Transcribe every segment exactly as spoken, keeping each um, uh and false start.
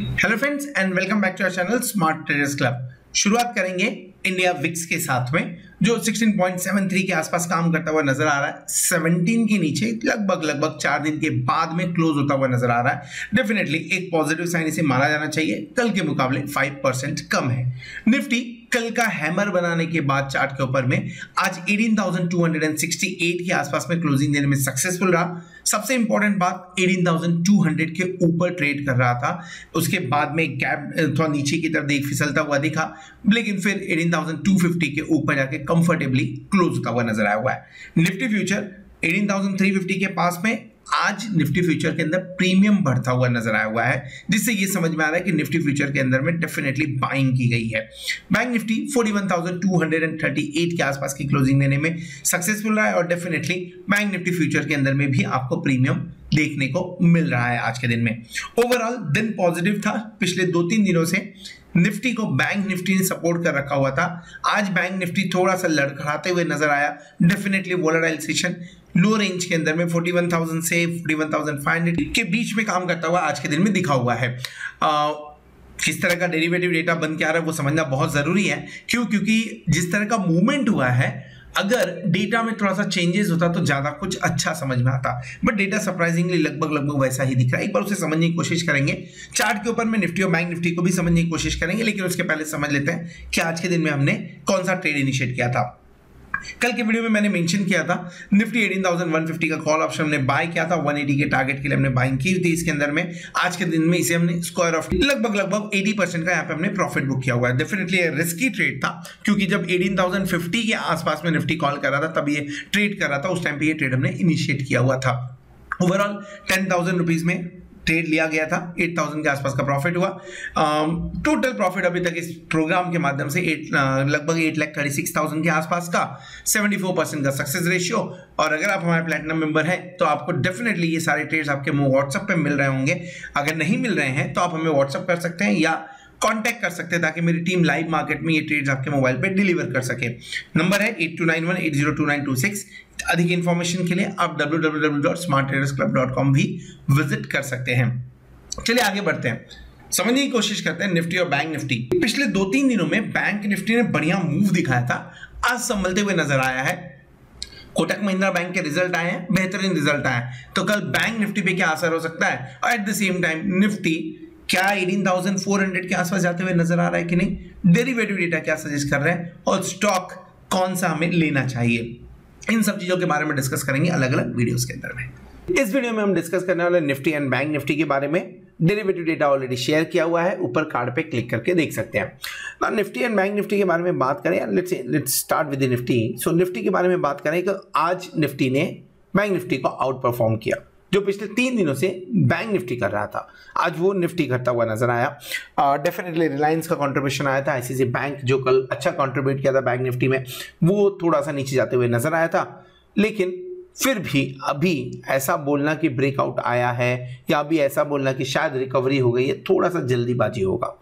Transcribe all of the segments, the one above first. Hello friends and welcome back to our channel smart traders club. शुरुआत करेंगे India VIX के साथ में, जो सोलह पॉइंट सात तीन के आसपास काम करता हुआ नजर आ रहा है। सत्रह के नीचे लगभग लगभग चार दिन के बाद में क्लोज होता हुआ नजर आ रहा है। डेफिनेटली एक पॉजिटिव साइन इसे माना जाना चाहिए। कल के मुकाबले पाँच परसेंट कम है। निफ्टी कल का हैमर बनाने के बाद चार्ट के ऊपर में आज अठारह हज़ार दो सौ अड़सठ के आसपास में क्लोजिंग देने में सक्सेसफुल रहा। सबसे इंपॉर्टेंट बात, अठारह हज़ार दो सौ के ऊपर ट्रेड कर रहा था, उसके बाद में गैप थोड़ा नीचे की तरफ देख फिसलता हुआ दिखा, लेकिन फिर अठारह हज़ार दो सौ पचास के ऊपर जाके कंफर्टेबली क्लोज होता हुआ नजर आया हुआ है। निफ्टी फ्यूचर अठारह हज़ार तीन सौ पचास के पास में आज निफ्टी फ्यूचर के अंदर प्रीमियम बढ़ता हुआ नजर आया हुआ है, जिससे ये समझ में आ रहा है कि निफ्टी फ्यूचर के अंदर में डेफिनेटली बाइंग की गई है। बैंक निफ्टी इकतालीस हज़ार दो सौ अड़तीस के आसपास की क्लोजिंग देने में सक्सेसफुल रहा है और डेफिनेटली बैंक निफ्टी फ्यूचर के अंदर में भी आपको प्रीमियम देखने को मिल रहा है। आज के दिन में ओवरऑल दिन पॉजिटिव था। पिछले दो तीन दिनों से निफ्टी को बैंक निफ्टी ने सपोर्ट कर रखा हुआ था। आज बैंक निफ्टी थोड़ा सा लड़खड़ाते हुए नजर आया। Definitely volatile session low range के अंदर में इकतालीस हज़ार से इकतालीस हज़ार पाँच सौ के बीच में काम करता हुआ आज के दिन में दिखा हुआ है। आ, किस तरह का डेरिवेटिव डेटा बन के आ रहा है वो समझना बहुत जरूरी है। क्यों? क्योंकि जिस तरह का मूवमेंट हुआ है, अगर डेटा में थोड़ा सा चेंजेस होता तो ज्यादा कुछ अच्छा समझ में आता, बट डेटा सरप्राइजिंगली लगभग लगभग वैसा ही दिख रहा है। एक बार उसे समझने की कोशिश करेंगे। चार्ट के ऊपर में निफ्टी और बैंक निफ्टी को भी समझने की कोशिश करेंगे, लेकिन उसके पहले समझ लेते हैं कि आज के दिन में हमने कौन सा ट्रेड इनिशिएट किया था। कल के वीडियो में मैंने मेंशन किया था निफ्टी अठारह हज़ार एक सौ पचास का कॉल ऑप्शन हमने बाय किया था। एक सौ अस्सी के टारगेट के लिए हमने बाइंग की थी। इसके अंदर में आज के दिन में इसे हमने स्क्वायर ऑफ लगभग लगभग अस्सी परसेंट का यहाँ पे हमने प्रॉफिट बुक किया हुआ है। डेफिनेटली रिस्की ट्रेड था, क्योंकि जब अठारह हज़ार पचास के आसपास में निफ्टी कॉल कर रहा था, तब ये ट्रेड कर रहा था। उस टाइम पे ये ट्रेड हमने इनिशिएट किया हुआ था। ओवरऑल टेन थाउजेंड रुपीज में ट्रेड लिया गया था। आठ हज़ार के आसपास का प्रॉफिट हुआ। टोटल प्रॉफिट अभी तक इस प्रोग्राम के माध्यम से लगभग eight lakh thirty six thousand के आसपास का, चौहत्तर परसेंट का सक्सेस रेशियो। और अगर आप हमारे प्लैटिनम मेंबर हैं तो आपको डेफिनेटली ये सारे ट्रेड्स आपके व्हाट्सएप पे मिल रहे होंगे। अगर नहीं मिल रहे हैं तो आप हमें व्हाट्सएप कर सकते हैं या कांटेक्ट कर सकते हैं, ताकि मेरी टीम लाइव मार्केट में ये ट्रेड्स आपके मोबाइल पे डिलीवर कर सके। नंबर है eight two nine one eight zero two nine two six. अधिक इन्फॉर्मेशन के लिए आप W W W dot smart traders club dot com भी विजिट कर सकते हैं। चलिए आगे बढ़ते हैं, समझने की कोशिश करते हैं निफ्टी और बैंक निफ्टी। पिछले दो तीन दिनों में बैंक निफ्टी ने बढ़िया मूव दिखाया था, आज संभलते हुए नजर आया है। कोटक महिंद्रा बैंक के रिजल्ट आए हैं, बेहतरीन रिजल्ट आए हैं, तो कल बैंक निफ्टी पे क्या असर हो सकता है, और at the same time Nifty क्या अठारह हज़ार चार सौ के आसपास जाते हुए नजर आ रहा है कि नहीं, डेरिवेटिव डेटा क्या सजेस्ट कर रहे हैं, और स्टॉक कौन सा हमें लेना चाहिए, इन सब चीजों के बारे में डिस्कस करेंगे अलग अलग वीडियोस के अंदर में। इस वीडियो में हम डिस्कस करने वाले निफ्टी एंड बैंक निफ्टी के बारे में। डेरिवेटिव डेटा ऑलरेडी शेयर किया हुआ है, ऊपर कार्ड पे क्लिक करके देख सकते हैं। ना निफ्टी एंड बैंक निफ्टी के बारे में बात करें, let's let's start with Nifty. So Nifty के बारे में बात करें तो आज निफ्टी ने बैंक निफ्टी को आउट परफॉर्म किया, जो पिछले तीन दिनों से बैंक निफ्टी कर रहा था। आज वो निफ्टी करता हुआ नजर आया। डेफिनेटली रिलायंस का कंट्रीब्यूशन आया था। आईसीआईसीआई बैंक जो कल अच्छा कंट्रीब्यूट किया था बैंक निफ्टी में, वो थोड़ा सा नीचे जाते हुए नजर आया था। लेकिन फिर भी अभी ऐसा बोलना कि ब्रेकआउट आया है, या अभी ऐसा बोलना कि शायद रिकवरी हो गई है, थोड़ा सा जल्दीबाजी होगा।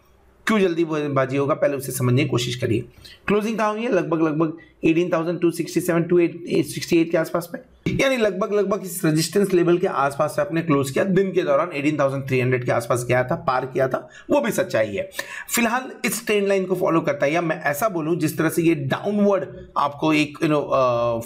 क्यों जल्दीबाजी होगा, पहले उसे समझने की कोशिश करिए। क्लोजिंग कहाँ हुई है, लगभग लगभग अठारह हज़ार दो सौ सड़सठ के आसपास में, यानी लगभग लगभग इस रेजिस्टेंस लेवल के आसपास से आपने क्लोज किया। दिन के दौरान अठारह हज़ार तीन सौ के आसपास गया था, पार किया था, वो भी सच्चाई है। फिलहाल इस ट्रेंड लाइन को फॉलो करता है, या मैं ऐसा बोलूं जिस तरह से ये डाउनवर्ड आपको एक यू नो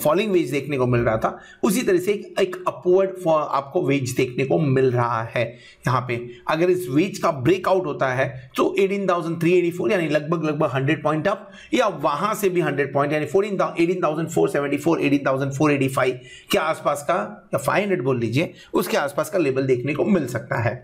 फॉलिंग वेज देखने को मिल रहा था, उसी तरह से एक, एक अपवर्ड आपको वेज देखने को मिल रहा है। यहाँ पे अगर इस वेज का ब्रेकआउट होता है तो अठारह हज़ार तीन सौ चौरासी यानी लगभग लगभग सौ पॉइंट अप, या वहां से भी सौ पॉइंट यानी अठारह हज़ार चार सौ चौहत्तर अठारह हज़ार चार सौ पचासी के आसपास का, या पाँच सौ बोल लीजिए, उसके आसपास का लेवल देखने को मिल सकता है।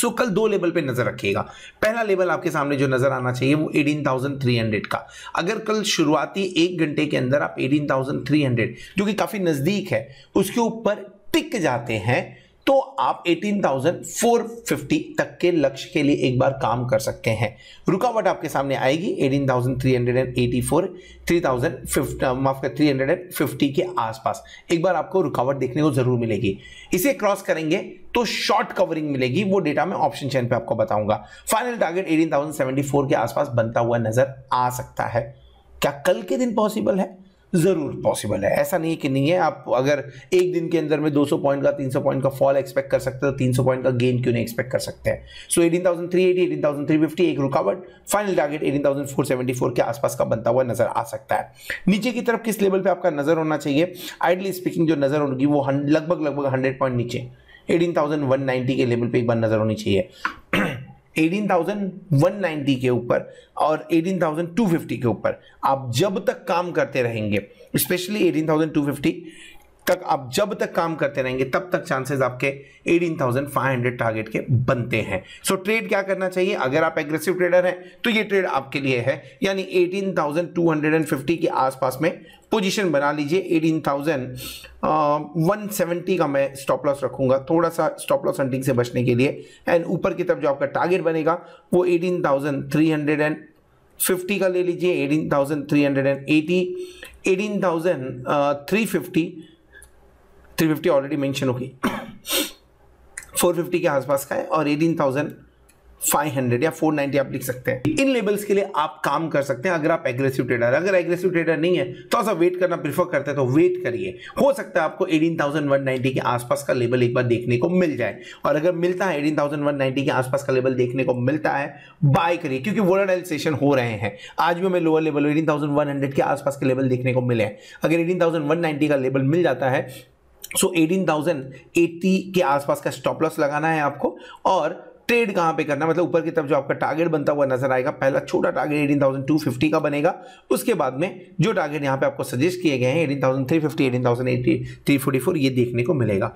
सो so, कल दो लेवल पे नजर रखिएगा। पहला लेवल आपके सामने जो नजर आना चाहिए वो अठारह हज़ार तीन सौ का। अगर कल शुरुआती एक घंटे के अंदर आप अठारह हज़ार तीन सौ जो कि काफी नजदीक है उसके ऊपर टिक जाते हैं, तो आप अठारह हज़ार चार सौ पचास तक के लक्ष्य के लिए एक बार काम कर सकते हैं। रुकावट आपके सामने आएगी अठारह हज़ार तीन सौ चौरासी, तीन हज़ार पचास माफ कर तीन सौ पचास के आसपास एक बार आपको रुकावट देखने को जरूर मिलेगी। इसे क्रॉस करेंगे तो शॉर्ट कवरिंग मिलेगी, वो डेटा में ऑप्शन चैन पे आपको बताऊंगा। फाइनल टारगेट अठारह हज़ार चौहत्तर के आसपास बनता हुआ नजर आ सकता है। क्या कल के दिन पॉसिबल है? ज़रूर पॉसिबल है, ऐसा नहीं कि नहीं है। आप अगर एक दिन के अंदर में दो सौ पॉइंट का तीन सौ पॉइंट का फॉल एक्सपेक्ट कर सकते हो, तीन सौ पॉइंट का गेन क्यों नहीं एक्सपेक्ट कर सकते हैं। सो अठारह हज़ार तीन सौ अस्सी, अठारह हज़ार तीन सौ पचास एक रुकावट, फाइनल टारगेट अठारह हज़ार चार सौ चौहत्तर के आसपास का बनता हुआ नजर आ सकता है। नीचे की तरफ किस लेवल पे आपका नजर होना चाहिए, आइडली स्पीकिंग जो नजर होगी वो लगभग लगभग हंड्रेड पॉइंट नीचे अठारह हज़ार एक सौ नब्बे के लेवल पे एक बार नजर होनी चाहिए। अठारह हज़ार एक सौ नब्बे के ऊपर और अठारह हज़ार दो सौ पचास के ऊपर आप जब तक काम करते रहेंगे, स्पेशली अठारह हज़ार दो सौ पचास तक आप जब तक काम करते रहेंगे तब तक चांसेस आपके अठारह हज़ार पाँच सौ टारगेट के बनते हैं। सो so, ट्रेड क्या करना चाहिए, अगर आप एग्रेसिव ट्रेडर हैं तो ये ट्रेड आपके लिए है, यानी अठारह हज़ार दो सौ पचास के आसपास में पोजीशन बना लीजिए। अठारह हज़ार एक सौ सत्तर का मैं स्टॉप लॉस रखूंगा, थोड़ा सा स्टॉप लॉस हंटिंग से बचने के लिए। एंड ऊपर की तरफ जो आपका टारगेट बनेगा वो अठारह हज़ार तीन सौ पचास का ले लीजिए, अठारह हज़ार तीन सौ अस्सी, अठारह हज़ार तीन सौ पचास तीन सौ पचास ऑलरेडी मेंशन होगी, चार सौ पचास के आसपास का है और अठारह हज़ार पाँच सौ या चार सौ नब्बे आप लिख सकते हैं। इन लेवल्स के लिए आप काम कर सकते हैं अगर आप एग्रेसिव ट्रेडर हैं। अगर एग्रेसिव ट्रेडर नहीं है तो सा वेट करना प्रीफर करते हैं तो वेट करिए, हो सकता है आपको अठारह हज़ार एक सौ नब्बे के आसपास का लेवल एक बार देखने को मिल जाए। और अगर मिलता है अठारह हज़ार एक सौ नब्बे के आसपास का लेवल देखने को मिलता है, बाय करिए, क्योंकि वोलेटाइल सेशन हो रहे हैं। आज भी हमें लोअर लेवल अठारह हज़ार एक सौ के आसपास के लेवल देखने को मिले हैं। अगर अठारह हज़ार एक सौ नब्बे का लेवल मिल जाता है सो अठारह हज़ार अस्सी के आसपास का स्टॉप लॉस लगाना है आपको। और ट्रेड कहां पे करना, मतलब ऊपर की तरफ जो आपका टारगेट बनता हुआ नजर आएगा, पहला छोटा टारगेट अठारह हज़ार दो सौ पचास का बनेगा, उसके बाद में जो टारगेट यहां पे आपको सजेस्ट किए गए हैं अठारह हज़ार तीन सौ पचास, अठारह हज़ार तीन सौ चौवालीस ये देखने को मिलेगा।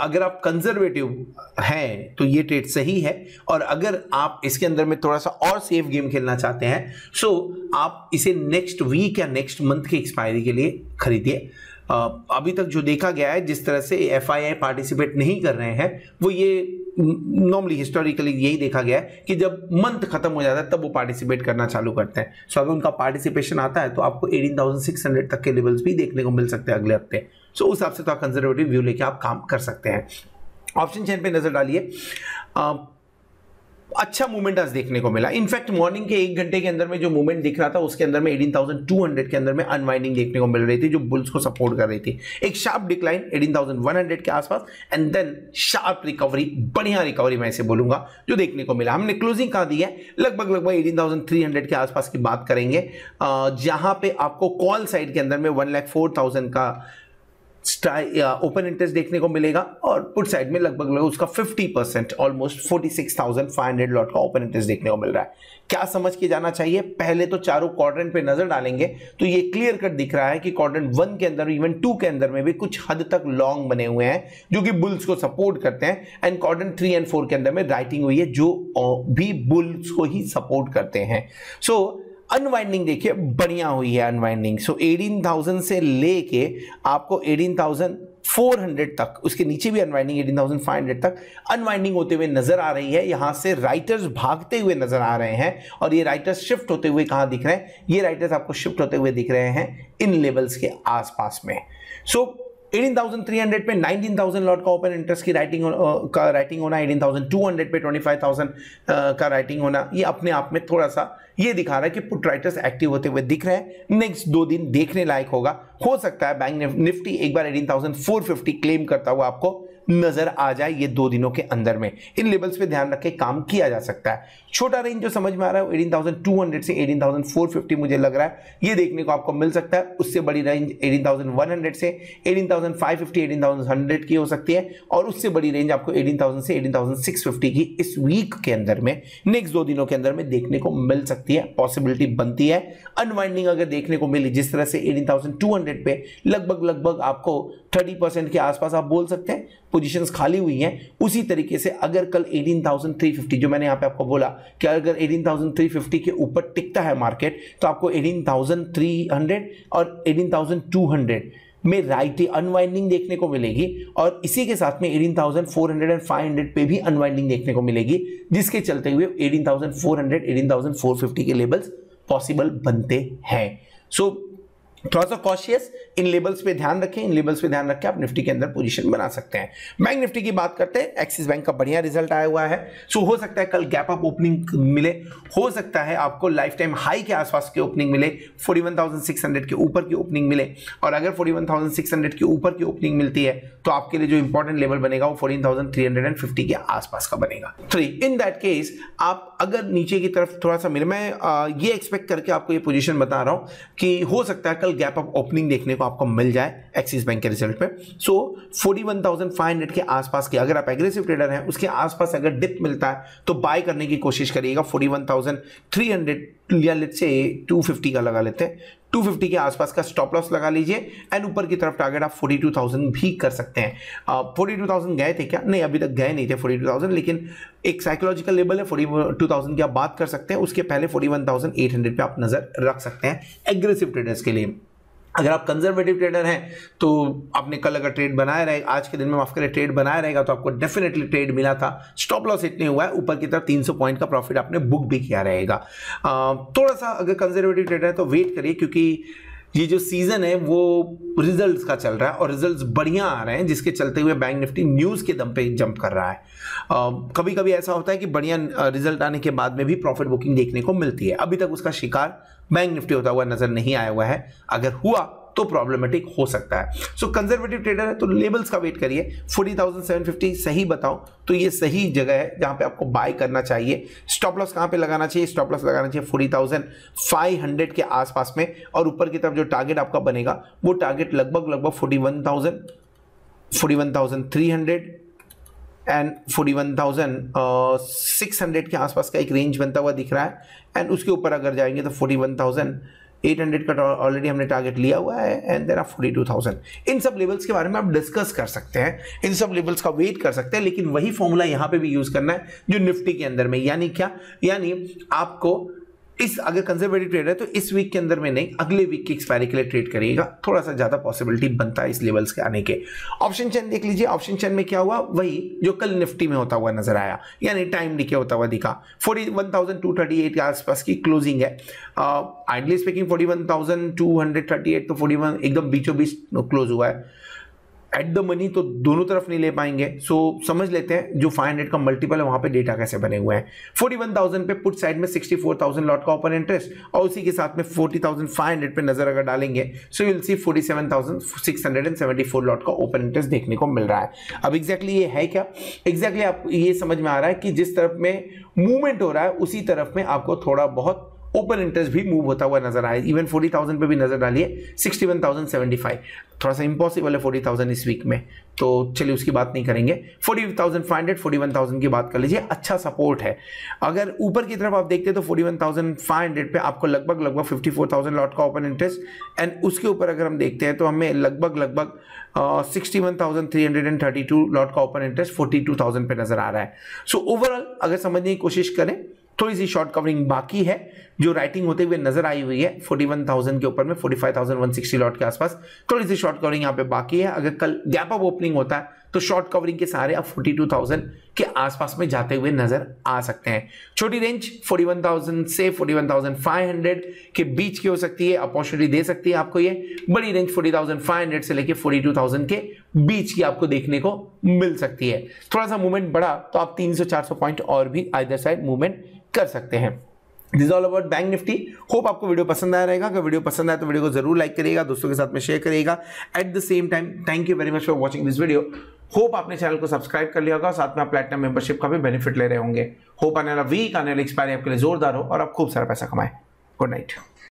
अगर आप कंजर्वेटिव हैं तो ये ट्रेड सही है, और अगर आप इसके अंदर में थोड़ा सा और सेफ गेम खेलना चाहते हैं सो आप इसे नेक्स्ट वीक या नेक्स्ट मंथ की एक्सपायरी के लिए खरीदिए। अभी तक जो देखा गया है जिस तरह से एफ आई आई पार्टिसिपेट नहीं कर रहे हैं वो ये नॉर्मली हिस्टोरिकली यही देखा गया है कि जब मंथ खत्म हो जाता है तब वो पार्टिसिपेट करना चालू करते हैं। सो अगर उनका पार्टिसिपेशन आता है तो आपको अठारह हज़ार छह सौ तक के लेवल्स भी देखने को मिल सकते हैं अगले हफ्ते। सो उस हिसाब से तो आप कंजर्वेटिव व्यू लेके आप काम कर सकते हैं। ऑप्शन चेन पे नजर डालिए, अच्छा मूवमेंट आज देखने को मिला। इनफैक्ट मॉर्निंग के एक घंटे के अंदर में जो मूवमेंट दिख रहा था उसके अंदर में अठारह हज़ार दो सौ के अंदर में अनवाइंडिंग देखने को मिल रही थी जो बुल्स को सपोर्ट कर रही थी। एक शार्प डिक्लाइन अठारह हज़ार एक सौ के आसपास एंड देन शार्प रिकवरी, बढ़िया रिकवरी मैं इसे बोलूंगा, जो देखने को मिला। हमने क्लोजिंग कहा दी है लगभग लगभग अठारह हज़ार तीन सौ के आसपास की बात करेंगे, जहां पे आपको कॉल साइड के अंदर में एक लाख चार हज़ार का ओपन इंटरेस्ट देखने को मिलेगा और पुट साइड में लगभग लगभग उसका पचास परसेंट ऑलमोस्ट छियालीस हज़ार पाँच सौ लॉट का ओपन इंटरेस्ट देखने को मिल रहा है। क्या समझ के जाना चाहिए, पहले तो चारों क्वाड्रेंट पे नजर डालेंगे तो ये क्लियर कट दिख रहा है कि क्वाड्रेंट वन के अंदर इवन टू के अंदर में भी कुछ हद तक लॉन्ग बने हुए हैं जो कि बुल्स को सपोर्ट करते हैं, and quadrant three and four के अंदर में राइटिंग हुई है जो भी बुल्स को ही सपोर्ट करते हैं। सो so, अनवाइंडिंग देखिए बढ़िया हुई है अनवाइंडिंग। सो अठारह हज़ार से लेके आपको अठारह हज़ार चार सौ तक, उसके नीचे भी अनवाइंडिंग अठारह हज़ार पाँच सौ तक अनवाइंडिंग होते हुए नजर आ रही है। यहां से राइटर्स भागते हुए नजर आ रहे हैं और ये राइटर्स शिफ्ट होते हुए कहां दिख रहे हैं, ये राइटर्स आपको शिफ्ट होते हुए दिख रहे हैं इन लेवल्स के आसपास में। सो so, अठारह हज़ार तीन सौ पे उन्नीस हज़ार लॉट का ओपन इंटरेस्ट की राइटिंग का राइटिंग होना, अठारह हज़ार दो सौ पे पच्चीस हज़ार का राइटिंग होना, ये अपने आप में थोड़ा सा ये दिखा रहा है कि पुट राइटर्स एक्टिव होते हुए दिख रहे हैं। नेक्स्ट दो दिन देखने लायक होगा। हो सकता है बैंक निफ्टी एक बार अठारह हज़ार चार सौ पचास क्लेम करता हुआ आपको नजर आ जाए ये दो दिनों के अंदर में। इन लेवल्स पे ध्यान रख के काम किया जा सकता है। छोटा रेंज जो समझ में आ रहा है अठारह हज़ार दो सौ से अठारह हज़ार चार सौ पचास मुझे लग रहा है ये देखने को आपको मिल सकता है। उससे बड़ी रेंज अठारह हज़ार एक सौ से अठारह हज़ार पाँच सौ पचास, अठारह हज़ार एक सौ की हो सकती है और उससे बड़ी रेंज आपको अठारह हज़ार से अठारह हज़ार छह सौ पचास की इस वीक के अंदर में, नेक्स्ट दो दिनों के अंदर में देखने को मिल सकती है, पॉसिबिलिटी बनती है। अनवाइंडिंग अगर देखने को मिली जिस तरह से अठारह हज़ार दो सौ पे लगभग लगभग आपको तीस परसेंट के आसपास आप बोल सकते हैं पोजीशंस खाली हुई हैं। उसी तरीके से अगर कल अठारह हज़ार तीन सौ पचास जो मैंने यहाँ पे आपको बोला कि अगर अठारह हज़ार तीन सौ पचास के ऊपर टिकता है मार्केट तो आपको अठारह हज़ार तीन सौ और अठारह हज़ार दो सौ में राइट अनवाइंडिंग देखने को मिलेगी और इसी के साथ में अठारह हज़ार चार सौ और पाँच सौ पे भी अनवाइंडिंग देखने को मिलेगी, जिसके चलते हुए अठारह हज़ार चार सौ, अठारह हज़ार चार सौ पचास के लेवल्स पॉसिबल बनते हैं। सो थोड़ा सा कॉशियस, इन लेबल्स पे ध्यान रखें, इन लेबल्स पे ध्यान रखें, आप निफ्टी के अंदर पोजीशन बना सकते हैं। बैंक निफ्टी की बात करते हैं, एक्सिस बैंक का बढ़िया रिजल्ट आया हुआ है, सो हो सकता है कल गैप अप ओपनिंग मिले, हो सकता है आपको लाइफ टाइम हाई के आसपास के ओपनिंग मिले, इकतालीस हज़ार छह सौ के ऊपर की ओपनिंग मिले, और अगर इकतालीस हज़ार छह सौ के ऊपर की ओपनिंग मिलती है तो आपके लिए जो इंपॉर्टेंट लेवल बनेगा वो चौदह हज़ार तीन सौ पचास के आसपास का बनेगा। थ्री इन दैट केस आप अगर नीचे की तरफ थोड़ा सा मिले, मैं ये एक्सपेक्ट करके आपको ये पोजीशन बता रहा हूँ कि हो सकता है कल गैप अप ओपनिंग देखने को आपको मिल जाए एक्सिस बैंक के रिजल्ट में। सो इकतालीस हज़ार पाँच सौ के आसपास के, अगर आप एग्रेसिव ट्रेडर हैं, उसके आसपास अगर डिप मिलता है तो बाय करने की कोशिश करिएगा। इकतालीस हज़ार तीन सौ या लेट्स से दो सौ पचास का लगा लेते हैं, दो सौ पचास के आसपास का स्टॉप लॉस लगा लीजिए एंड ऊपर की तरफ टारगेट आप बयालीस हज़ार भी कर सकते हैं। uh, बयालीस हज़ार गए थे क्या? नहीं, अभी तक गए नहीं थे बयालीस हज़ार, लेकिन एक साइकोलॉजिकल लेवल है बयालीस हज़ार की आप बात कर सकते हैं, उसके पहले इकतालीस हज़ार आठ सौ पे आप नजर रख सकते हैं एग्रेसिव ट्रेडर्स के लिए। अगर आप कंजर्वेटिव ट्रेडर हैं तो आपने कल अगर ट्रेड बनाया रहेगा, आज के दिन में माफ करें, ट्रेड बनाया रहेगा तो आपको डेफिनेटली ट्रेड मिला था, स्टॉप लॉस इतने हुआ है, ऊपर की तरफ तीन सौ पॉइंट का प्रॉफिट आपने बुक भी किया रहेगा। थोड़ा सा अगर कंजर्वेटिव ट्रेडर है तो वेट करिए, क्योंकि ये जो सीजन है वो रिजल्ट्स का चल रहा है और रिजल्ट्स बढ़िया आ रहे हैं, जिसके चलते हुए बैंक निफ्टी न्यूज़ के दम पे जंप कर रहा है। कभी कभी ऐसा होता है कि बढ़िया रिजल्ट आने के बाद में भी प्रॉफिट बुकिंग देखने को मिलती है, अभी तक उसका शिकार बैंक निफ्टी होता हुआ नजर नहीं आया हुआ है, अगर हुआ तो प्रॉब्लमेटिक हो सकता है। सो कंजर्वेटिव ट्रेडर है तो लेबल्स का वेट करिए। चालीस हज़ार सात सौ पचास सही बताऊं तो ये सही जगह है जहां पे आपको बाय करना चाहिए। स्टॉप लॉस कहां पे लगाना चाहिए? स्टॉप लॉस लगाना चाहिए चालीस हज़ार पाँच सौ के आसपास में, और ऊपर की तरफ जो टारगेट आपका बनेगा वो टारगेट लगभग लगभग इकतालीस हज़ार, इकतालीस हज़ार तीन सौ एंड इकतालीस हज़ार छह सौ के आसपास का एक रेंज बनता हुआ दिख रहा है, एंड उसके ऊपर अगर जाएंगे तो इकतालीस हज़ार आठ सौ का ऑलरेडी हमने टारगेट लिया हुआ है एंड देयर आर बयालीस हज़ार। इन सब लेवल्स के बारे में आप डिस्कस कर सकते हैं, इन सब लेवल्स का वेट कर सकते हैं, लेकिन वही फॉर्मूला यहाँ पे भी यूज़ करना है जो निफ्टी के अंदर में, यानी क्या, यानी आपको इस, अगर कंजर्वेटिव ट्रेड है तो इस वीक के अंदर में नहीं, अगले वीक की एक्सपायरी के लिए ट्रेड करिएगा, थोड़ा सा ज्यादा पॉसिबिलिटी बनता है इस लेवल्स के आने के। ऑप्शन चैन देख लीजिए, ऑप्शन चैन में क्या हुआ, वही जो कल निफ्टी में होता हुआ नजर आया, यानी टाइम डीके होता हुआ दिखा। इकतालीस हज़ार दो सौ अड़तीस के आसपास की क्लोजिंग है, आइडली स्पीकिंग इकतालीस हज़ार दो सौ अड़तीस तो इकतालीस एकदम बीचों बीच क्लोज हुआ है। एट द मनी तो दोनों तरफ नहीं ले पाएंगे, सो समझ लेते हैं जो पाँच सौ का मल्टीपल है वहाँ पे डेटा कैसे बने हुए हैं। इकतालीस हज़ार पे पुट साइड में चौंसठ हज़ार लॉट का ओपन इंटरेस्ट, और उसी के साथ में चालीस हज़ार पाँच सौ पे नजर अगर डालेंगे सो यू विल सी सैंतालीस हज़ार छह सौ चौहत्तर लॉट का ओपन इंटरेस्ट देखने को मिल रहा है। अब एग्जैक्टली ये है क्या, एग्जैक्टली आप ये समझ में आ रहा है कि जिस तरफ में मूवमेंट हो रहा है उसी तरफ में आपको थोड़ा बहुत ओपन इंटरेस्ट भी मूव होता हुआ नजर आए। इवन चालीस हज़ार पे भी नजर डालिए, इकसठ हज़ार पचहत्तर थोड़ा सा इम्पॉसिबल है चालीस हज़ार इस वीक में, तो चलिए उसकी बात नहीं करेंगे। चालीस हज़ार पाँच सौ, इकतालीस हज़ार की बात कर लीजिए, अच्छा सपोर्ट है। अगर ऊपर की तरफ आप देखते हैं तो इकतालीस हज़ार पाँच सौ पे आपको लगभग लगभग चौवन हज़ार लॉट का ओपन इंटरेस्ट, एंड उसके ऊपर अगर हम देखते हैं तो हमें लगभग लगभग इकसठ हज़ार तीन सौ बत्तीस लॉट का ओपन इंटरेस्ट बयालीस हज़ार पे नजर आ रहा है। सो so, ओवरऑल अगर समझने की कोशिश करें, थोड़ी सी शॉर्ट कवरिंग बाकी है जो राइटिंग होते हुए नजर आई हुई है इकतालीस हज़ार के ऊपर में, पैंतालीस हज़ार एक सौ साठ लॉट के आसपास थोड़ी सी शॉर्ट कवरिंग यहाँ पे बाकी है। अगर कल गैप अप ओपनिंग होता है तो शॉर्ट कवरिंग के सारे आप बयालीस हज़ार के आसपास में जाते हुए नजर आ सकते हैं। छोटी रेंज इकतालीस हज़ार से इकतालीस हज़ार पाँच सौ के बीच की हो सकती है, अपॉर्चुनिटी दे सकती है आपको ये। बड़ी रेंज इकतालीस हज़ार पाँच सौ से लेके बयालीस हज़ार के बीच की आपको देखने को मिल सकती है। थोड़ा सा मूवमेंट बढ़ा तो आप तीन सौ चार सौ पॉइंट और भी आइदर साइड मूवमेंट कर सकते हैं। This is all about bank Nifty. Hope आपको वीडियो पसंद आया रहेगा। अगर वीडियो पसंद आए तो वीडियो को जरूर लाइक करिएगा, दोस्तों के साथ में शेयर करिएगा। At the same time thank you very much for watching this video. Hope आपने चैनल को सब्सक्राइब कर लिया होगा, साथ में आप प्लैटिनम मेंबरशिप का भी बेनिफिट ले रहे होंगे। होप आने वाला वीक, आने वाला एक्सपायरी आपके लिए जोरदार हो और आप खूब सारा पैसा कमाएं। Good night.